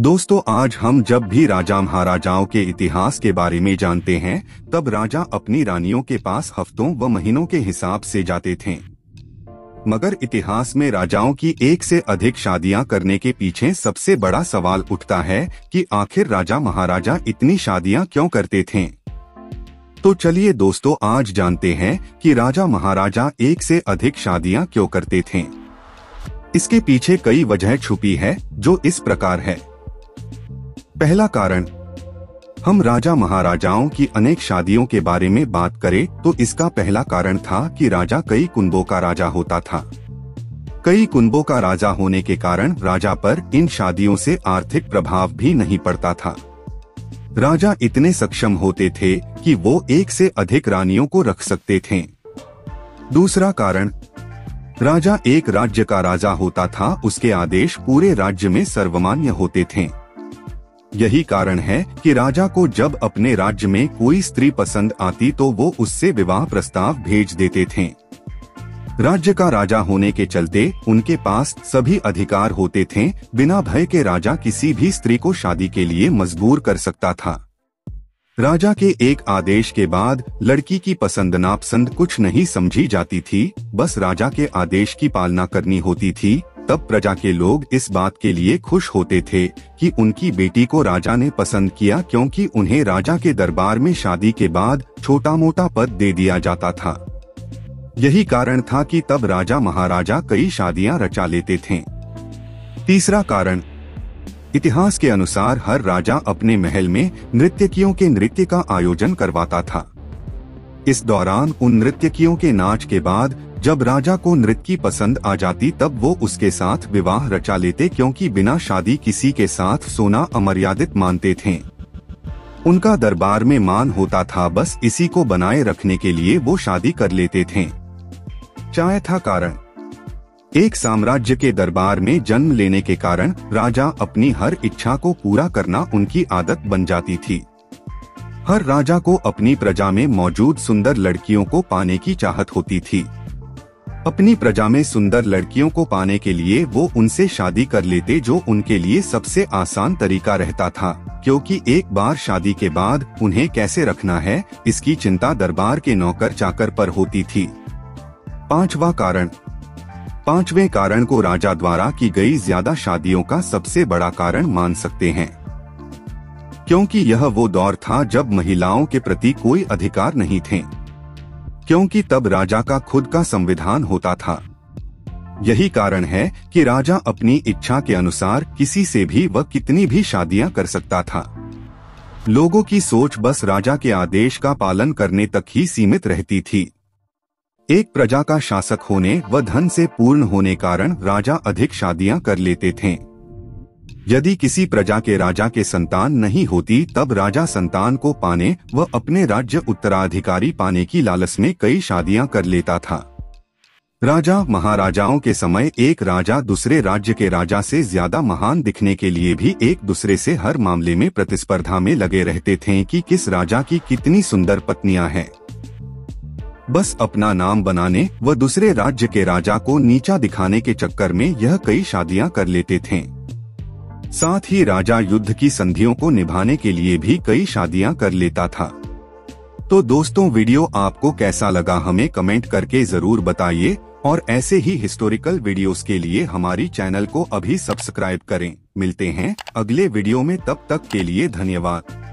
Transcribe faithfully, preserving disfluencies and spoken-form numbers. दोस्तों, आज हम जब भी राजा महाराजाओं के इतिहास के बारे में जानते हैं, तब राजा अपनी रानियों के पास हफ्तों व महीनों के हिसाब से जाते थे। मगर इतिहास में राजाओं की एक से अधिक शादियां करने के पीछे सबसे बड़ा सवाल उठता है कि आखिर राजा महाराजा इतनी शादियां क्यों करते थे। तो चलिए दोस्तों, आज जानते हैं कि राजा महाराजा एक से अधिक शादियां क्यों करते थे। इसके पीछे कई वजह छुपी है जो इस प्रकार है। पहला कारण, हम राजा महाराजाओं की अनेक शादियों के बारे में बात करें तो इसका पहला कारण था कि राजा कई कुनबों का राजा होता था। कई कुनबों का राजा होने के कारण राजा पर इन शादियों से आर्थिक प्रभाव भी नहीं पड़ता था। राजा इतने सक्षम होते थे कि वो एक से अधिक रानियों को रख सकते थे। दूसरा कारण, राजा एक राज्य का राजा होता था, उसके आदेश पूरे राज्य में सर्वमान्य होते थे। यही कारण है कि राजा को जब अपने राज्य में कोई स्त्री पसंद आती तो वो उससे विवाह प्रस्ताव भेज देते थे। राज्य का राजा होने के चलते उनके पास सभी अधिकार होते थे। बिना भय के राजा किसी भी स्त्री को शादी के लिए मजबूर कर सकता था। राजा के एक आदेश के बाद लड़की की पसंद नापसंद कुछ नहीं समझी जाती थी, बस राजा के आदेश की पालना करनी होती थी। तब प्रजा के लोग इस बात के लिए खुश होते थे कि उनकी बेटी को राजा ने पसंद किया, क्योंकि उन्हें राजा के दरबार में शादी के बाद छोटा मोटा पद दे दिया जाता था। यही कारण था कि तब राजा महाराजा कई शादियां रचा लेते थे। तीसरा कारण, इतिहास के अनुसार हर राजा अपने महल में नृत्यकियों के नृत्य का आयोजन करवाता था। इस दौरान उन नृत्यकियों के नाच के बाद जब राजा को नृत्यकी पसंद आ जाती, तब वो उसके साथ विवाह रचा लेते, क्योंकि बिना शादी किसी के साथ सोना अमर्यादित मानते थे। उनका दरबार में मान होता था, बस इसी को बनाए रखने के लिए वो शादी कर लेते थे। चौथा कारण, एक साम्राज्य के दरबार में जन्म लेने के कारण राजा अपनी हर इच्छा को पूरा करना उनकी आदत बन जाती थी। हर राजा को अपनी प्रजा में मौजूद सुंदर लड़कियों को पाने की चाहत होती थी। अपनी प्रजा में सुंदर लड़कियों को पाने के लिए वो उनसे शादी कर लेते, जो उनके लिए सबसे आसान तरीका रहता था, क्योंकि एक बार शादी के बाद उन्हें कैसे रखना है इसकी चिंता दरबार के नौकर चाकर पर होती थी। पांचवा कारण, पांचवें कारण को राजा द्वारा की गई ज्यादा शादियों का सबसे बड़ा कारण मान सकते हैं, क्योंकि यह वो दौर था जब महिलाओं के प्रति कोई अधिकार नहीं थे, क्योंकि तब राजा का खुद का संविधान होता था। यही कारण है कि राजा अपनी इच्छा के अनुसार किसी से भी व कितनी भी शादियां कर सकता था। लोगों की सोच बस राजा के आदेश का पालन करने तक ही सीमित रहती थी। एक प्रजा का शासक होने व धन से पूर्ण होने कारण राजा अधिक शादियां कर लेते थे। यदि किसी प्रजा के राजा के संतान नहीं होती, तब राजा संतान को पाने व अपने राज्य उत्तराधिकारी पाने की लालच में कई शादियां कर लेता था। राजा महाराजाओं के समय एक राजा दूसरे राज्य के राजा से ज्यादा महान दिखने के लिए भी एक दूसरे से हर मामले में प्रतिस्पर्धा में लगे रहते थे कि किस राजा की कितनी सुंदर पत्नियां हैं। बस अपना नाम बनाने व दूसरे राज्य के राजा को नीचा दिखाने के चक्कर में यह कई शादियां कर लेते थे। साथ ही राजा युद्ध की संधियों को निभाने के लिए भी कई शादियां कर लेता था। तो दोस्तों, वीडियो आपको कैसा लगा हमें कमेंट करके जरूर बताइए, और ऐसे ही हिस्टोरिकल वीडियोस के लिए हमारी चैनल को अभी सब्सक्राइब करें। मिलते हैं अगले वीडियो में, तब तक के लिए धन्यवाद।